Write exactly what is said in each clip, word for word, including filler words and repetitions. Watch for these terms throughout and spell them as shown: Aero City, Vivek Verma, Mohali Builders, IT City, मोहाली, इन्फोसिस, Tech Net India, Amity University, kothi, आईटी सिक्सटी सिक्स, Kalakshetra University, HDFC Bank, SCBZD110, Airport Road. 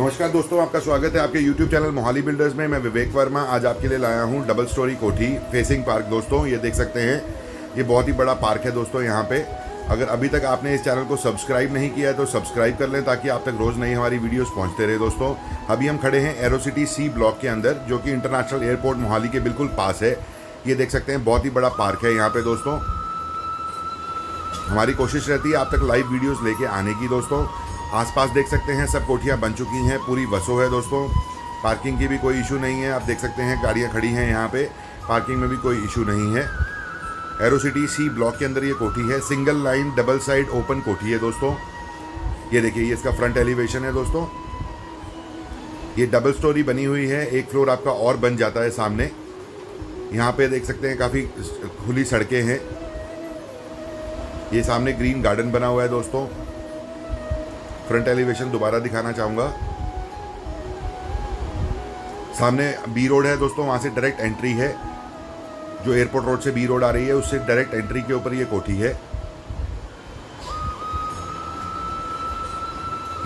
नमस्कार दोस्तों, आपका स्वागत है आपके YouTube चैनल मोहाली बिल्डर्स में। मैं विवेक वर्मा आज आपके लिए लाया हूँ डबल स्टोरी कोठी फेसिंग पार्क। दोस्तों ये देख सकते हैं, ये बहुत ही बड़ा पार्क है दोस्तों। यहाँ पे अगर अभी तक आपने इस चैनल को सब्सक्राइब नहीं किया है तो सब्सक्राइब कर लें ताकि आप तक रोज़ नई हमारी वीडियोज़ पहुँचते रहे। दोस्तों अभी हम खड़े हैं एरो सिटी सी ब्लॉक के अंदर, जो कि इंटरनेशनल एयरपोर्ट मोहाली के बिल्कुल पास है। ये देख सकते हैं बहुत ही बड़ा पार्क है। यहाँ पर दोस्तों हमारी कोशिश रहती है आप तक लाइव वीडियोज़ लेके आने की। दोस्तों आसपास देख सकते हैं सब कोठियाँ बन चुकी हैं, पूरी बसों है दोस्तों। पार्किंग की भी कोई इशू नहीं है, आप देख सकते हैं गाड़ियाँ खड़ी हैं यहाँ पे, पार्किंग में भी कोई इशू नहीं है। एरो सिटी सी ब्लॉक के अंदर ये कोठी है, single line double side open कोठी है दोस्तों। ये देखिए ये इसका फ्रंट एलिवेशन है दोस्तों। ये डबल स्टोरी बनी हुई है, एक फ्लोर आपका और बन जाता है सामने। यहाँ पर देख सकते हैं काफ़ी खुली सड़कें हैं। ये सामने ग्रीन गार्डन बना हुआ है दोस्तों। फ्रंट एलिवेशन दोबारा दिखाना चाहूँगा। सामने बी रोड है दोस्तों, वहाँ से डायरेक्ट एंट्री है। जो एयरपोर्ट रोड से बी रोड आ रही है उससे डायरेक्ट एंट्री के ऊपर ये कोठी है।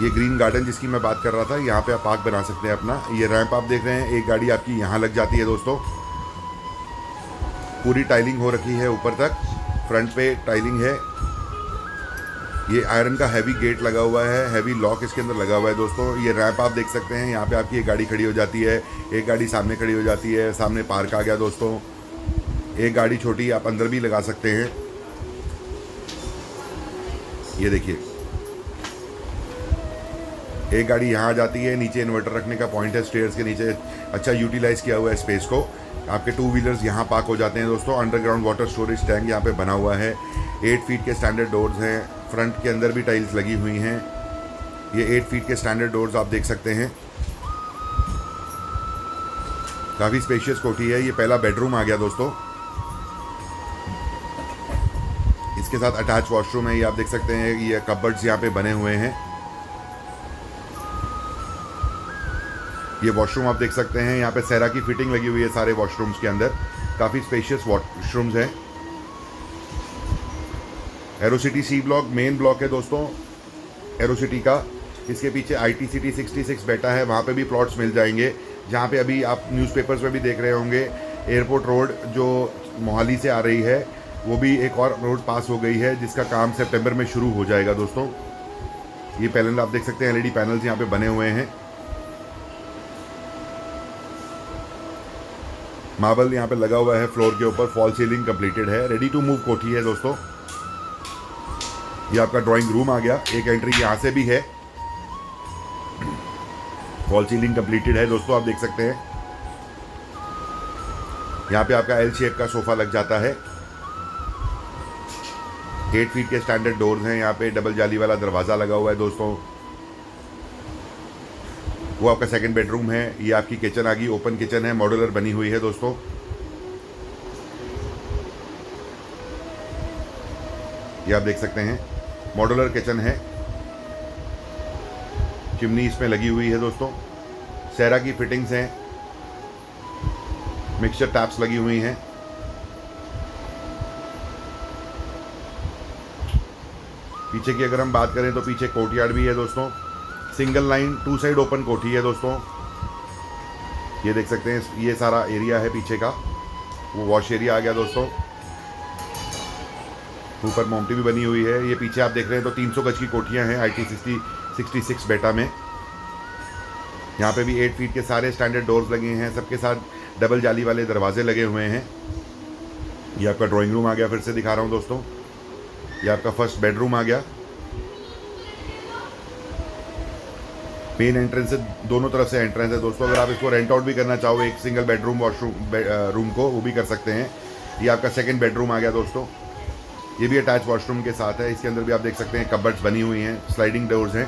ये ग्रीन गार्डन जिसकी मैं बात कर रहा था, यहाँ पे आप पार्क बना सकते हैं अपना। ये रैंप आप देख रहे हैं, एक गाड़ी आपकी यहाँ लग जाती है दोस्तों। पूरी टाइलिंग हो रखी है ऊपर तक, फ्रंट पे टाइलिंग है। ये आयरन का हैवी गेट लगा हुआ है, हैवी लॉक इसके अंदर लगा हुआ है दोस्तों। ये रैंप आप देख सकते हैं, यहाँ पे आपकी एक गाड़ी खड़ी हो जाती है, एक गाड़ी सामने खड़ी हो जाती है। सामने पार्क आ गया दोस्तों। एक गाड़ी छोटी आप अंदर भी लगा सकते हैं। ये देखिए एक गाड़ी यहाँ आ जाती है, नीचे इन्वर्टर रखने का पॉइंट है, स्टेयर्स के नीचे अच्छा यूटिलाइज़ किया हुआ है स्पेस को। आपके टू व्हीलर्स यहाँ पार्क हो जाते हैं दोस्तों। अंडरग्राउंड वाटर स्टोरेज टैंक यहाँ पे बना हुआ है। एट फीट के स्टैंडर्ड डोर्स हैं, फ्रंट के अंदर भी टाइल्स लगी हुई हैं। ये एट फीट के स्टैंडर्ड डोर्स आप देख सकते हैं। काफ़ी स्पेशियस कोठी है। ये पहला बेडरूम आ गया दोस्तों, इसके साथ अटैच वॉशरूम है। ये आप देख सकते हैं, ये कबर्ड्स यहाँ पे बने हुए हैं। ये वॉशरूम आप देख सकते हैं, यहाँ पे सेरा की फिटिंग लगी हुई है सारे वॉशरूम्स के अंदर। काफ़ी स्पेशियस वॉशरूम्स हैं। Arrow city C block main block है दोस्तों एरो सिटी का। इसके पीछे आईटी सिटी सिक्सटी सिक्स बैठा है, वहाँ पे भी प्लॉट्स मिल जाएंगे। जहाँ पे अभी आप न्यूज़पेपर्स में भी देख रहे होंगे, एयरपोर्ट रोड जो मोहाली से आ रही है वो भी एक और रोड पास हो गई है, जिसका काम सितंबर में शुरू हो जाएगा दोस्तों। ये पैनल आप देख सकते हैं, एलईडी पैनल्स यहाँ पे बने हुए हैं। मार्बल यहाँ पे लगा हुआ है फ्लोर के ऊपर। फॉल सीलिंग कंप्लीटेड है, रेडी टू मूव कोठी है दोस्तों। ये आपका ड्राइंग रूम आ गया, एक एंट्री यहाँ से भी है। फॉल सीलिंग कंप्लीटेड है दोस्तों, आप देख सकते हैं। यहाँ पे आपका एल शेप का सोफा लग जाता है। एट फीट के स्टैंडर्ड डोर्स हैं, यहाँ पे डबल जाली वाला दरवाज़ा लगा हुआ है दोस्तों। वो आपका सेकंड बेडरूम है। ये आपकी किचन आ गई, ओपन किचन है, मॉड्यूलर बनी हुई है दोस्तों। ये आप देख सकते हैं मॉड्यूलर किचन है। चिमनी इसमें लगी हुई है दोस्तों। सेरा की फिटिंग्स हैं, मिक्सचर टैप्स लगी हुई हैं। पीछे की अगर हम बात करें तो पीछे कोर्टयार्ड भी है दोस्तों। Single line two side open कोठी है दोस्तों। ये देख सकते हैं, ये सारा एरिया है पीछे का, वो वॉश एरिया आ गया दोस्तों। ऊपर मोमटी भी बनी हुई है। ये पीछे आप देख रहे हैं तो तीन सौ गज की कोठियाँ हैं आईटी सिक्सटी सिक्स बेटा में। यहाँ पे भी एट फीट के सारे स्टैंडर्ड डोर्स लगे हैं, सबके साथ डबल जाली वाले दरवाजे लगे हुए हैं। ये आपका ड्राॅइंग रूम आ गया, फिर से दिखा रहा हूँ दोस्तों। ये आपका फर्स्ट बेडरूम आ गया। मेन एंट्रेंस से दोनों तरफ से एंट्रेंस है दोस्तों। अगर आप इसको रेंट आउट भी करना चाहो एक सिंगल बेडरूम वॉशरूम रूम को, वो भी कर सकते हैं। ये आपका सेकंड बेडरूम आ गया दोस्तों। ये भी अटैच वॉशरूम के साथ है। इसके अंदर भी आप देख सकते हैं कबर्ड्स बनी हुई हैं, स्लाइडिंग डोर्स हैं,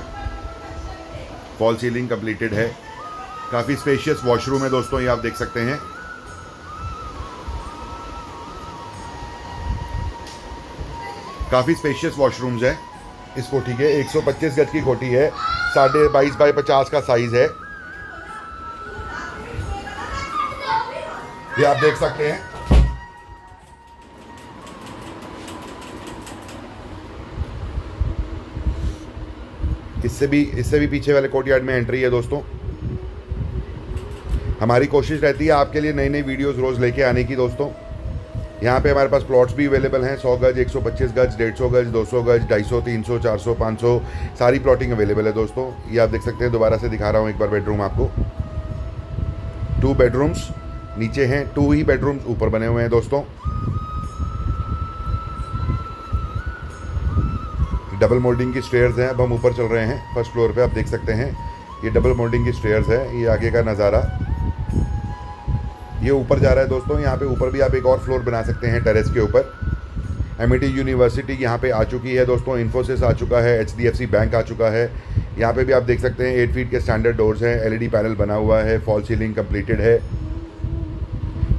फॉल सीलिंग कंप्लीटेड है। काफ़ी स्पेशियस वॉशरूम है दोस्तों, ये आप देख सकते हैं। काफ़ी स्पेशियस वॉशरूम्स हैं इस कोठी के। एक सौ पच्चीस गज की कोठी है, साढ़े बाईस बाई पचास का साइज है। ये आप देख सकते हैं। इससे भी इससे भी पीछे वाले कोर्ट यार्ड में एंट्री है दोस्तों। हमारी कोशिश रहती है आपके लिए नई नई वीडियोस रोज़ लेके आने की दोस्तों। यहाँ पे हमारे पास प्लॉट्स भी अवेलेबल हैं, सौ गज, एक सौ पच्चीस गज, डेढ़ सौ गज, दो सौ गज, ढाई सौ, तीन सौ, चार सौ, पाँच सौ, सारी प्लॉटिंग अवेलेबल है दोस्तों। ये आप देख सकते हैं, दोबारा से दिखा रहा हूँ एक बार बेडरूम आपको। टू बेडरूम्स नीचे हैं, टू ही बेडरूम्स ऊपर बने हुए हैं दोस्तों। डबल मोल्डिंग की स्टेयर्स हैं, अब हम ऊपर चल रहे हैं फर्स्ट फ्लोर पे, आप देख सकते हैं ये डबल मोल्डिंग की स्टेयर्स है। ये आगे का नज़ारा, ये ऊपर जा रहा है दोस्तों। यहाँ पे ऊपर भी आप एक और फ्लोर बना सकते हैं टेरेस के ऊपर। एमिटी यूनिवर्सिटी यहाँ पे आ चुकी है दोस्तों, इन्फोसिस आ चुका है, H D F C bank आ चुका है। यहाँ पे भी आप देख सकते हैं एट फीट के स्टैंडर्ड डोर्स हैं, एल ई डी पैनल बना हुआ है, फॉल सीलिंग कम्प्लीटेड है।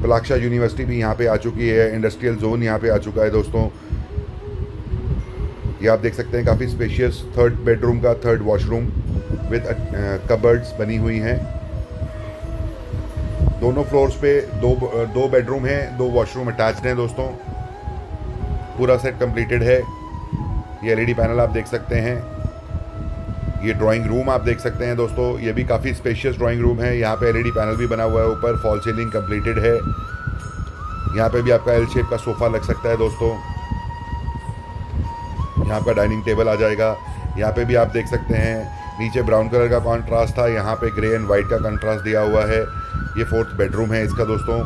कलाक्षा यूनिवर्सिटी भी यहाँ पर आ चुकी है, इंडस्ट्रियल जोन यहाँ पर आ चुका है दोस्तों। ये आप देख सकते हैं काफ़ी स्पेशियस थर्ड बेडरूम का थर्ड वॉशरूम विद कबर्ड्स बनी हुई हैं। दोनों फ्लोर्स पे दो दो बेडरूम हैं, दो वॉशरूम अटैच्ड हैं दोस्तों। पूरा सेट कंप्लीटेड है। ये एल ई डी पैनल आप देख सकते हैं। ये ड्राइंग रूम आप देख सकते हैं दोस्तों, ये भी काफ़ी स्पेशियस ड्राइंग रूम है। यहाँ पे एल ई डी पैनल भी बना हुआ है ऊपर, फॉल सीलिंग कंप्लीटेड है। यहाँ पे भी आपका एल शेप का सोफ़ा लग सकता है दोस्तों। यहाँ आपका डाइनिंग टेबल आ जाएगा। यहाँ पे भी आप देख सकते हैं नीचे ब्राउन कलर का कॉन्ट्रास्ट था, यहाँ पे ग्रे एंड वाइट का कॉन्ट्रास्ट दिया हुआ है। ये फोर्थ बेडरूम है इसका दोस्तों।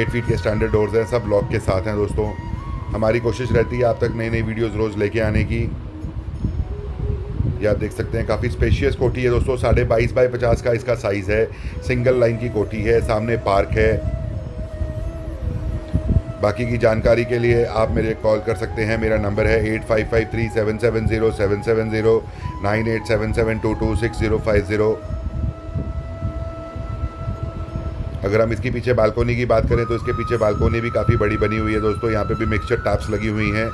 एट फीट के स्टैंडर्ड डोर्स हैं, सब लॉक के साथ हैं दोस्तों। हमारी कोशिश रहती है आप तक नई नई वीडियोस रोज़ लेके आने की। ये आप देख सकते हैं काफ़ी स्पेशियस कोठी है दोस्तों। साढ़े बाईस बाई पचास का इसका साइज़ है, सिंगल लाइन की कोठी है, सामने पार्क है। बाकी की जानकारी के लिए आप मेरे कॉल कर सकते हैं। मेरा नंबर है eight five five three seven seven zero seven seven zero nine eight seven seven two two six zero five zero. अगर हम इसके पीछे बालकोनी की बात करें तो इसके पीछे बालकोनी भी काफ़ी बड़ी बनी हुई है दोस्तों। यहाँ पे भी मिक्सचर टैप्स लगी हुई हैं।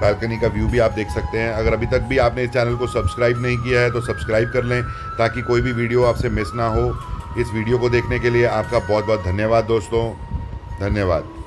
बालकनी का व्यू भी आप देख सकते हैं। अगर अभी तक भी आपने इस चैनल को सब्सक्राइब नहीं किया है तो सब्सक्राइब कर लें, ताकि कोई भी वीडियो आपसे मिस ना हो। इस वीडियो को देखने के लिए आपका बहुत बहुत धन्यवाद दोस्तों, धन्यवाद।